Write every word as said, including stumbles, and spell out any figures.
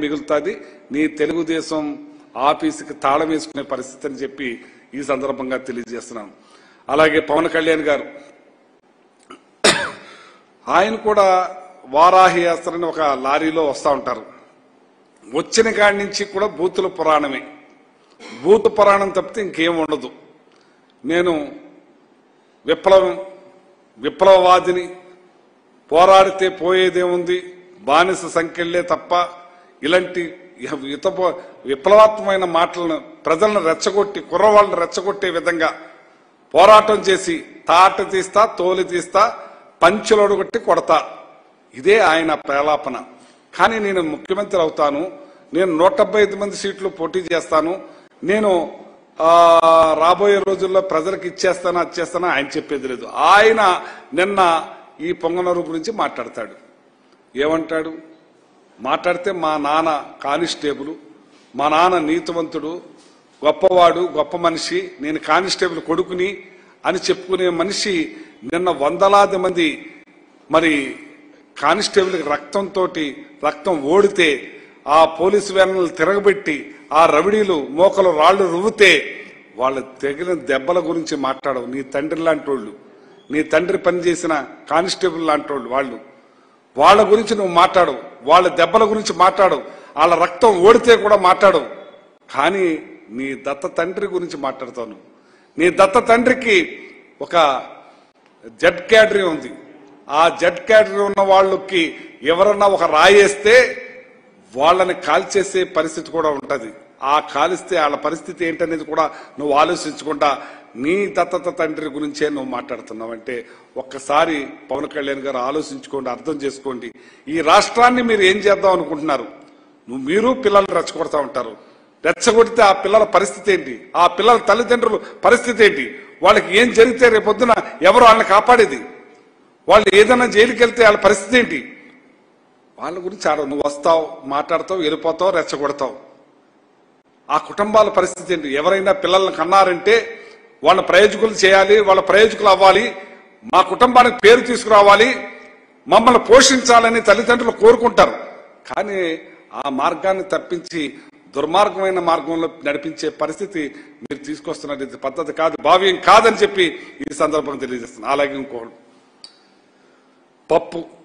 మిగుల్తాది నీ తెలుగుదేశం ఆఫీసుకి తాళం వేసుకునే పరిస్థితి అని చెప్పి ఈ సందర్భంగా తెలియజేస్తున్నాను. అలాగే పవన్ కళ్యాణ్ గారు ఆయన కూడా వారాహి యాత్రని ఒక లారీలో వస్తూ ఉంటారు. వచ్చిన కాడి నుంచి కూడా బూతుల పురాణమే, బూతు పురాణం తప్పితే ఇంకేం ఉండదు. నేను విప్లవం విప్లవవాదిని, పోరాడితే పోయేదేముంది, బానిస సంఖ్యలే తప్ప ఇలాంటి ఇతపో విప్లవాత్మకమైన మాటలను ప్రజలను రెచ్చగొట్టి కుర్రవాళ్ళను రెచ్చగొట్టే విధంగా పోరాటం చేసి తాట తీస్తా తోలు తీస్తా పంచులొడగొట్టి కొడతా, ఇదే ఆయన ప్రలాపన. కానీ నేను ముఖ్యమంత్రి అవుతాను, నేను నూట డెబ్బై ఐదు మంది సీట్లు పోటీ చేస్తాను, నేను రాబోయే రోజుల్లో ప్రజలకు ఇచ్చేస్తాను అది చేస్తాను ఆయన చెప్పేది లేదు. ఆయన నిన్న ఈ పొంగనూరు గురించి మాట్లాడతాడు, ఏమంటాడు మాట్లాడితే మా నాన్న కానిస్టేబుల్, మా నాన్న నీతివంతుడు, గొప్పవాడు, గొప్ప మనిషి, నేను కానిస్టేబుల్ కొడుకుని అని చెప్పుకునే మనిషి నిన్న వందలాది మంది మరి కానిస్టేబుల్కి రక్తంతో రక్తం ఓడితే ఆ పోలీసు వ్యాన్లు తిరగబెట్టి ఆ రవిడీలు మోకలు రాళ్లు రువ్వితే వాళ్ళు తగిలిన దెబ్బల గురించి మాట్లాడవు. నీ తండ్రి లాంటి వాళ్ళు, నీ తండ్రి పనిచేసిన కానిస్టేబుల్ లాంటి వాళ్ళు, వాళ్ళు వాళ్ళ గురించి నువ్వు మాట్లాడవు, వాళ్ళ దెబ్బల గురించి మాట్లాడవు, వాళ్ళ రక్తం ఓడితే కూడా మాట్లాడవు. కానీ నీ దత్త తండ్రి గురించి మాట్లాడతావు. నీ దత్త తండ్రికి ఒక జడ్ క్యాడరీ ఉంది, ఆ జడ్ క్యాడరీ ఉన్న వాళ్ళకి ఎవరన్నా ఒక రాయేస్తే వాళ్ళని కాల్చేసే పరిస్థితి కూడా ఉంటుంది. ఆ కాలిస్తే వాళ్ళ పరిస్థితి ఏంటనేది కూడా నువ్వు ఆలోచించకుండా నీ దత్తత తండ్రి గురించే నువ్వు మాట్లాడుతున్నావు అంటే ఒక్కసారి పవన్ కళ్యాణ్ గారు ఆలోచించుకోండి, అర్థం చేసుకోండి. ఈ రాష్ట్రాన్ని మీరు ఏం చేద్దాం అనుకుంటున్నారు? నువ్వు మీరు పిల్లల్ని రెచ్చగొడతా ఉంటారు, రెచ్చగొడితే ఆ పిల్లల పరిస్థితి ఏంటి? ఆ పిల్లల తల్లిదండ్రుల పరిస్థితి ఏంటి? వాళ్ళకి ఏం జరిగితే రేపొద్దున ఎవరు వాళ్ళని కాపాడేది? వాళ్ళు ఏదైనా జైలుకి వెళ్తే వాళ్ళ పరిస్థితి ఏంటి? వాళ్ళ గురించి ఆడ నువ్వు వస్తావు, మాట్లాడతావు, వెళ్ళిపోతావు, రెచ్చగొడతావు. ఆ కుటుంబాల పరిస్థితి ఏంటి? ఎవరైనా పిల్లలను కన్నారంటే వాళ్ళ ప్రయోజకులు చేయాలి, వాళ్ళ ప్రయోజకులు అవ్వాలి, మా కుటుంబానికి పేరు తీసుకురావాలి, మమ్మల్ని పోషించాలని తల్లిదండ్రులు కోరుకుంటారు. కానీ ఆ మార్గాన్ని తప్పించి దుర్మార్గమైన మార్గంలో నడిపించే పరిస్థితి మీరు తీసుకొస్తున్నారు. ఇది పద్ధతి కాదు, భావ్యం కాదని చెప్పి ఈ సందర్భంగా తెలియజేస్తున్నాను. అలాగే ఇంకోటి పప్పు